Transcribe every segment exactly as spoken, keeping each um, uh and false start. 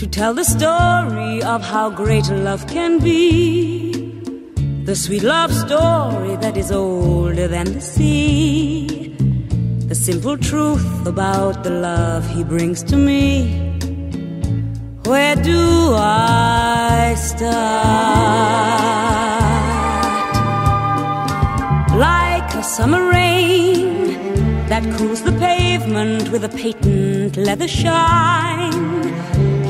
to tell the story of how great love can be, the sweet love story that is older than the sea, the simple truth about the love he brings to me. Where do I start? Like a summer rain that cools the pavement with a patent leather shine,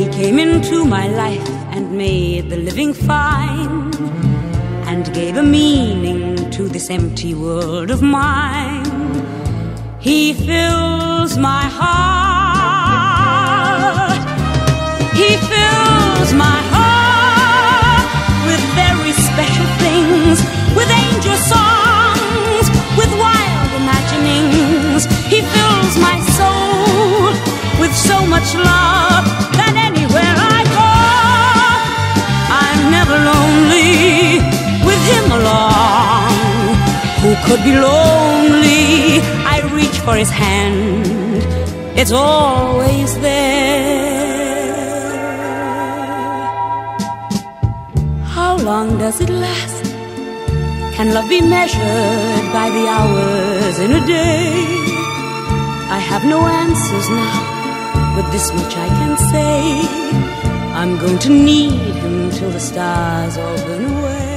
he came into my life and made the living fine, and gave a meaning to this empty world of mine. He fills my heart, he fills my heart with very special things, with angel songs, with wild imaginings. He fills my soul with so much love that anywhere I go, I'm never lonely with him along. Who could be lonely? I reach for his hand, it's always there. How long does it last? Can love be measured by the hours in a day? I have no answers now, but this much I can say: I'm going to need him till the stars all burn away.